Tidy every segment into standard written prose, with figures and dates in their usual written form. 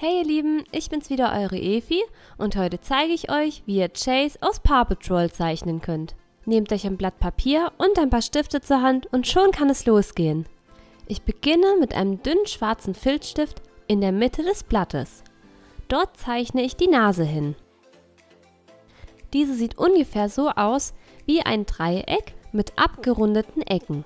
Hey ihr Lieben, ich bin's wieder, eure Evi, und heute zeige ich euch, wie ihr Chase aus Paw Patrol zeichnen könnt. Nehmt euch ein Blatt Papier und ein paar Stifte zur Hand und schon kann es losgehen. Ich beginne mit einem dünnen schwarzen Filzstift in der Mitte des Blattes. Dort zeichne ich die Nase hin. Diese sieht ungefähr so aus wie ein Dreieck mit abgerundeten Ecken.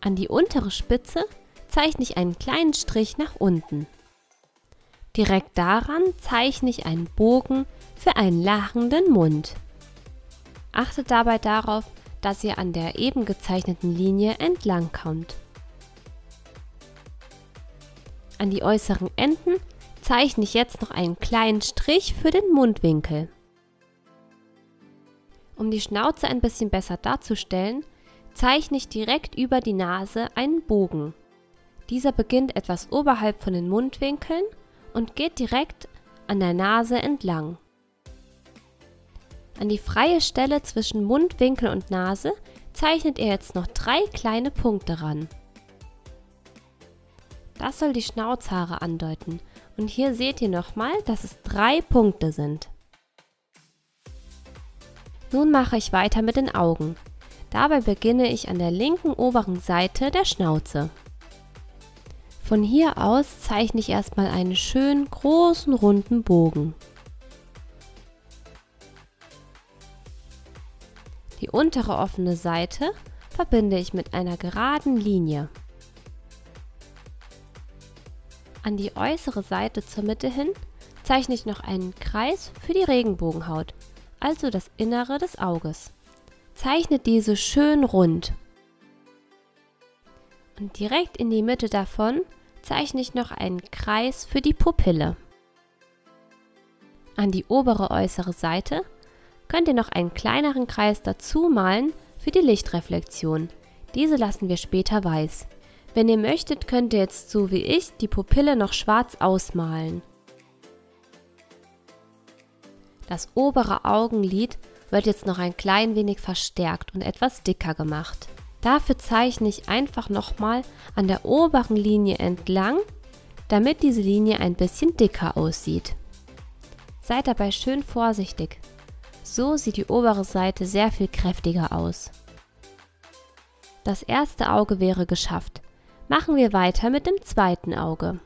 An die untere Spitze zeichne ich einen kleinen Strich nach unten. Direkt daran zeichne ich einen Bogen für einen lachenden Mund. Achtet dabei darauf, dass ihr an der eben gezeichneten Linie entlang kommt. An die äußeren Enden zeichne ich jetzt noch einen kleinen Strich für den Mundwinkel. Um die Schnauze ein bisschen besser darzustellen, zeichne ich direkt über die Nase einen Bogen. Dieser beginnt etwas oberhalb von den Mundwinkeln und geht direkt an der Nase entlang. An die freie Stelle zwischen Mundwinkel und Nase zeichnet ihr jetzt noch drei kleine Punkte ran. Das soll die Schnauzhaare andeuten und hier seht ihr nochmal, dass es drei Punkte sind. Nun mache ich weiter mit den Augen. Dabei beginne ich an der linken oberen Seite der Schnauze. Von hier aus zeichne ich erstmal einen schönen großen runden Bogen. Die untere offene Seite verbinde ich mit einer geraden Linie. An die äußere Seite zur Mitte hin zeichne ich noch einen Kreis für die Regenbogenhaut, also das Innere des Auges. Zeichnet diese schön rund. Und direkt in die Mitte davon zeichne ich noch einen Kreis für die Pupille. An die obere äußere Seite könnt ihr noch einen kleineren Kreis dazu malen für die Lichtreflexion. Diese lassen wir später weiß. Wenn ihr möchtet, könnt ihr jetzt so wie ich die Pupille noch schwarz ausmalen. Das obere Augenlid wird jetzt noch ein klein wenig verstärkt und etwas dicker gemacht. Dafür zeichne ich einfach nochmal an der oberen Linie entlang, damit diese Linie ein bisschen dicker aussieht. Seid dabei schön vorsichtig. So sieht die obere Seite sehr viel kräftiger aus. Das erste Auge wäre geschafft. Machen wir weiter mit dem zweiten Auge.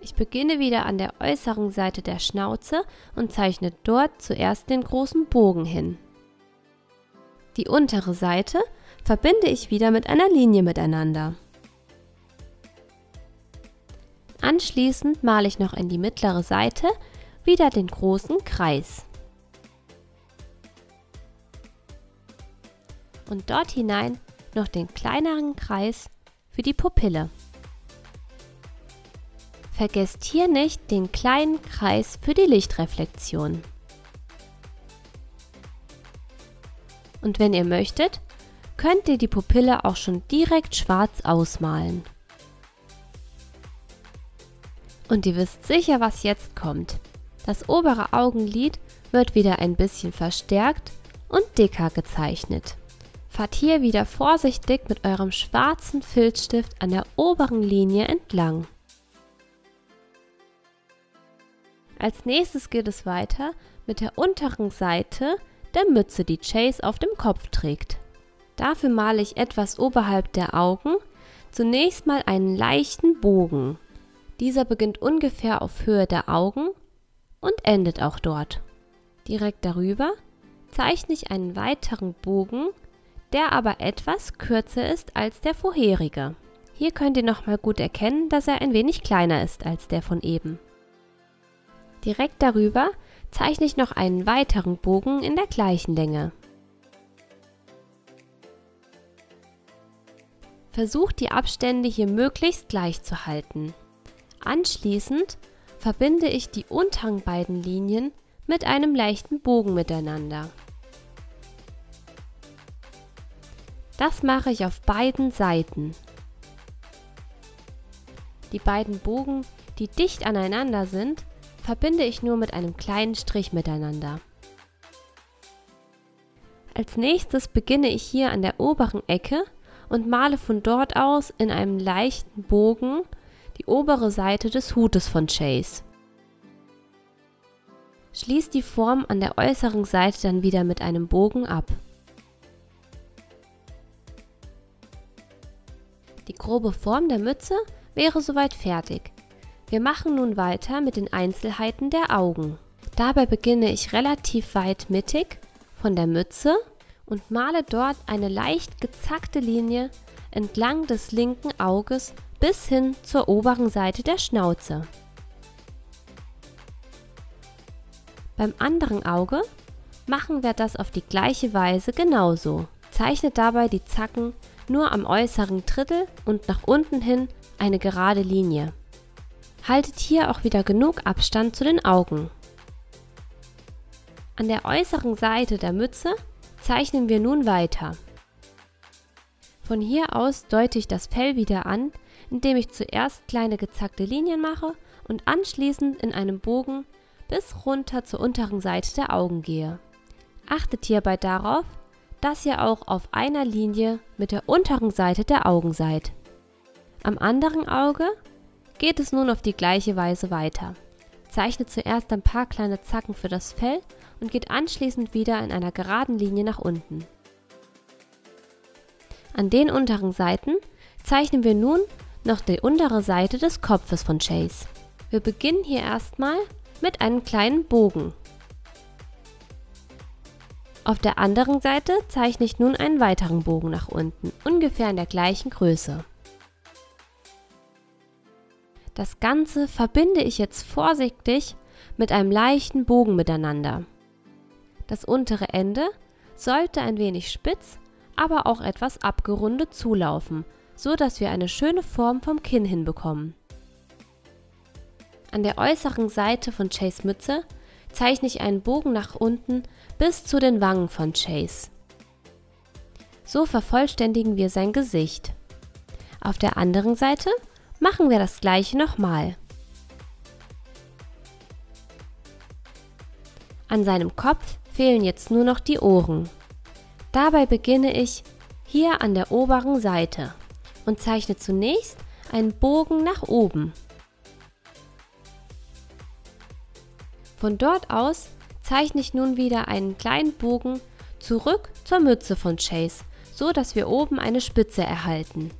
Ich beginne wieder an der äußeren Seite der Schnauze und zeichne dort zuerst den großen Bogen hin. Die untere Seite verbinde ich wieder mit einer Linie miteinander. Anschließend male ich noch in die mittlere Seite wieder den großen Kreis. Und dort hinein noch den kleineren Kreis für die Pupille. Vergesst hier nicht den kleinen Kreis für die Lichtreflexion. Und wenn ihr möchtet, könnt ihr die Pupille auch schon direkt schwarz ausmalen. Und ihr wisst sicher, was jetzt kommt. Das obere Augenlid wird wieder ein bisschen verstärkt und dicker gezeichnet. Fahrt hier wieder vorsichtig mit eurem schwarzen Filzstift an der oberen Linie entlang. Als nächstes geht es weiter mit der unteren Seite der Mütze, die Chase auf dem Kopf trägt. Dafür male ich etwas oberhalb der Augen zunächst mal einen leichten Bogen. Dieser beginnt ungefähr auf Höhe der Augen und endet auch dort. Direkt darüber zeichne ich einen weiteren Bogen, der aber etwas kürzer ist als der vorherige. Hier könnt ihr nochmal gut erkennen, dass er ein wenig kleiner ist als der von eben. Direkt darüber zeichne ich noch einen weiteren Bogen in der gleichen Länge. Versucht die Abstände hier möglichst gleich zu halten. Anschließend verbinde ich die unteren beiden Linien mit einem leichten Bogen miteinander. Das mache ich auf beiden Seiten. Die beiden Bogen, die dicht aneinander sind, verbinde ich nur mit einem kleinen Strich miteinander. Als nächstes beginne ich hier an der oberen Ecke und male von dort aus in einem leichten Bogen die obere Seite des Hutes von Chase. Schließt die Form an der äußeren Seite dann wieder mit einem Bogen ab. Die grobe Form der Mütze wäre soweit fertig. Wir machen nun weiter mit den Einzelheiten der Augen. Dabei beginne ich relativ weit mittig von der Mütze und male dort eine leicht gezackte Linie entlang des linken Auges bis hin zur oberen Seite der Schnauze. Beim anderen Auge machen wir das auf die gleiche Weise genauso. Zeichnet dabei die Zacken nur am äußeren Drittel und nach unten hin eine gerade Linie. Haltet hier auch wieder genug Abstand zu den Augen. An der äußeren Seite der Mütze zeichnen wir nun weiter. Von hier aus deute ich das Fell wieder an, indem ich zuerst kleine gezackte Linien mache und anschließend in einem Bogen bis runter zur unteren Seite der Augen gehe. Achtet hierbei darauf, dass ihr auch auf einer Linie mit der unteren Seite der Augen seid. Am anderen Auge geht es nun auf die gleiche Weise weiter. Zeichnet zuerst ein paar kleine Zacken für das Fell und geht anschließend wieder in einer geraden Linie nach unten. An den unteren Seiten zeichnen wir nun noch die untere Seite des Kopfes von Chase. Wir beginnen hier erstmal mit einem kleinen Bogen. Auf der anderen Seite zeichne ich nun einen weiteren Bogen nach unten, ungefähr in der gleichen Größe. Das Ganze verbinde ich jetzt vorsichtig mit einem leichten Bogen miteinander. Das untere Ende sollte ein wenig spitz, aber auch etwas abgerundet zulaufen, so dass wir eine schöne Form vom Kinn hinbekommen. An der äußeren Seite von Chase' Mütze zeichne ich einen Bogen nach unten bis zu den Wangen von Chase. So vervollständigen wir sein Gesicht. Auf der anderen Seite machen wir das gleiche nochmal. An seinem Kopf fehlen jetzt nur noch die Ohren. Dabei beginne ich hier an der oberen Seite und zeichne zunächst einen Bogen nach oben. Von dort aus zeichne ich nun wieder einen kleinen Bogen zurück zur Mütze von Chase, so dass wir oben eine Spitze erhalten.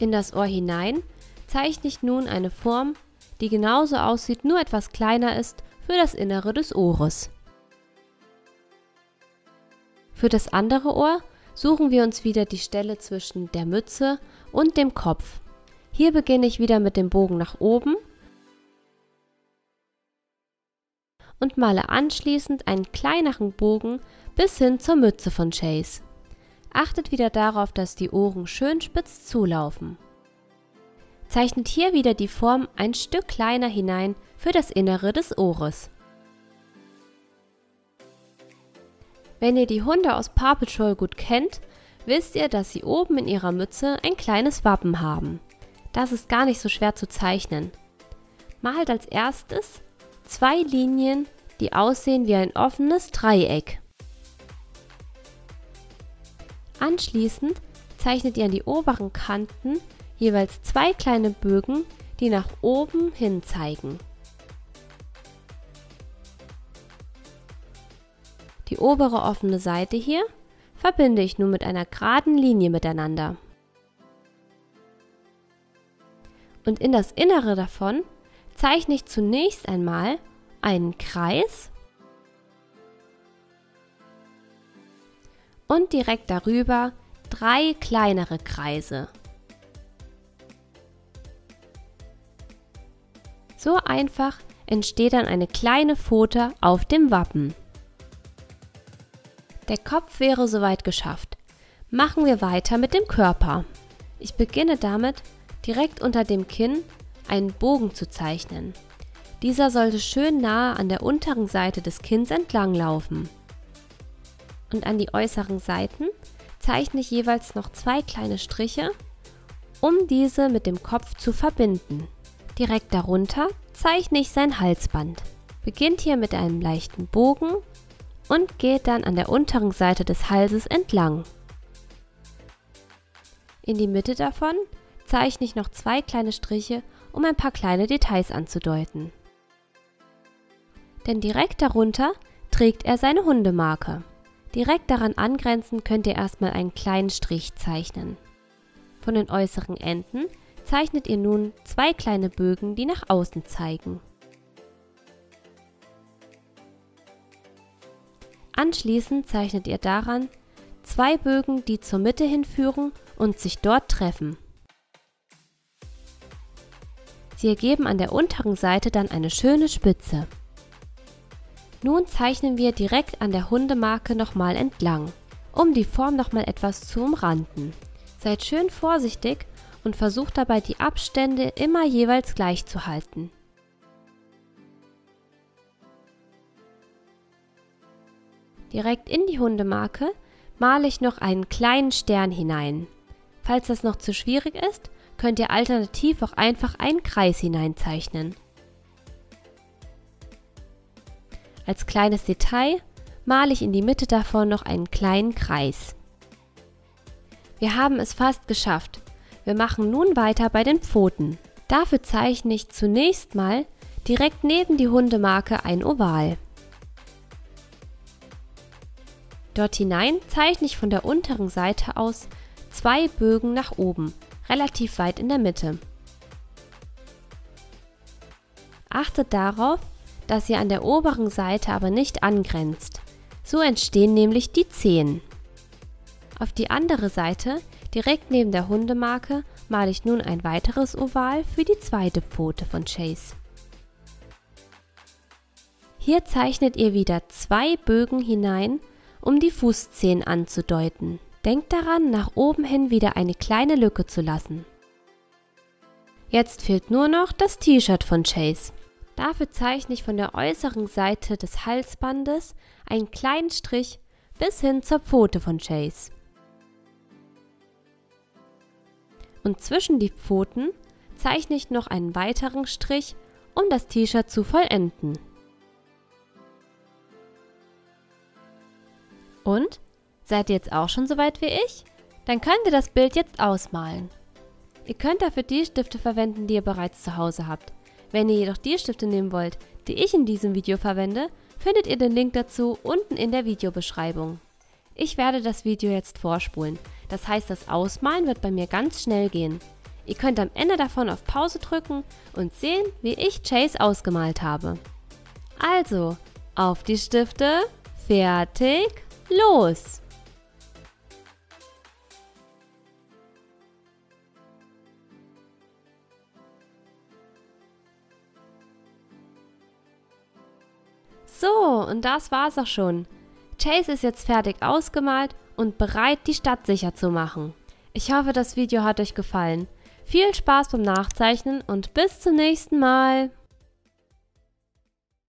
In das Ohr hinein zeichne ich nun eine Form, die genauso aussieht, nur etwas kleiner ist für das Innere des Ohres. Für das andere Ohr suchen wir uns wieder die Stelle zwischen der Mütze und dem Kopf. Hier beginne ich wieder mit dem Bogen nach oben und male anschließend einen kleineren Bogen bis hin zur Mütze von Chase. Achtet wieder darauf, dass die Ohren schön spitz zulaufen. Zeichnet hier wieder die Form ein Stück kleiner hinein für das Innere des Ohres. Wenn ihr die Hunde aus Paw Patrol gut kennt, wisst ihr, dass sie oben in ihrer Mütze ein kleines Wappen haben. Das ist gar nicht so schwer zu zeichnen. Malt als erstes zwei Linien, die aussehen wie ein offenes Dreieck. Anschließend zeichnet ihr an die oberen Kanten jeweils zwei kleine Bögen, die nach oben hin zeigen. Die obere offene Seite hier verbinde ich nun mit einer geraden Linie miteinander. Und in das Innere davon zeichne ich zunächst einmal einen Kreis und direkt darüber drei kleinere Kreise. So einfach entsteht dann eine kleine Pfote auf dem Wappen. Der Kopf wäre soweit geschafft. Machen wir weiter mit dem Körper. Ich beginne damit, direkt unter dem Kinn einen Bogen zu zeichnen. Dieser sollte schön nahe an der unteren Seite des Kinns entlang laufen. Und an die äußeren Seiten zeichne ich jeweils noch zwei kleine Striche, um diese mit dem Kopf zu verbinden. Direkt darunter zeichne ich sein Halsband. Beginnt hier mit einem leichten Bogen und geht dann an der unteren Seite des Halses entlang. In die Mitte davon zeichne ich noch zwei kleine Striche, um ein paar kleine Details anzudeuten. Denn direkt darunter trägt er seine Hundemarke. Direkt daran angrenzend könnt ihr erstmal einen kleinen Strich zeichnen. Von den äußeren Enden zeichnet ihr nun zwei kleine Bögen, die nach außen zeigen. Anschließend zeichnet ihr daran zwei Bögen, die zur Mitte hinführen und sich dort treffen. Sie ergeben an der unteren Seite dann eine schöne Spitze. Nun zeichnen wir direkt an der Hundemarke nochmal entlang, um die Form nochmal etwas zu umranden. Seid schön vorsichtig und versucht dabei die Abstände immer jeweils gleich zu halten. Direkt in die Hundemarke male ich noch einen kleinen Stern hinein. Falls das noch zu schwierig ist, könnt ihr alternativ auch einfach einen Kreis hineinzeichnen. Als kleines Detail male ich in die Mitte davon noch einen kleinen Kreis. Wir haben es fast geschafft. Wir machen nun weiter bei den Pfoten. Dafür zeichne ich zunächst mal direkt neben die Hundemarke ein Oval. Dort hinein zeichne ich von der unteren Seite aus zwei Bögen nach oben, relativ weit in der Mitte. Achtet darauf, dass ihr an der oberen Seite aber nicht angrenzt. So entstehen nämlich die Zehen. Auf die andere Seite, direkt neben der Hundemarke, male ich nun ein weiteres Oval für die zweite Pfote von Chase. Hier zeichnet ihr wieder zwei Bögen hinein, um die Fußzehen anzudeuten. Denkt daran, nach oben hin wieder eine kleine Lücke zu lassen. Jetzt fehlt nur noch das T-Shirt von Chase. Dafür zeichne ich von der äußeren Seite des Halsbandes einen kleinen Strich bis hin zur Pfote von Chase. Und zwischen die Pfoten zeichne ich noch einen weiteren Strich, um das T-Shirt zu vollenden. Und? Seid ihr jetzt auch schon so weit wie ich? Dann könnt ihr das Bild jetzt ausmalen. Ihr könnt dafür die Stifte verwenden, die ihr bereits zu Hause habt. Wenn ihr jedoch die Stifte nehmen wollt, die ich in diesem Video verwende, findet ihr den Link dazu unten in der Videobeschreibung. Ich werde das Video jetzt vorspulen, das heißt, das Ausmalen wird bei mir ganz schnell gehen. Ihr könnt am Ende davon auf Pause drücken und sehen, wie ich Chase ausgemalt habe. Also, auf die Stifte, fertig, los! So, und das war's auch schon. Chase ist jetzt fertig ausgemalt und bereit, die Stadt sicher zu machen. Ich hoffe, das Video hat euch gefallen. Viel Spaß beim Nachzeichnen und bis zum nächsten Mal.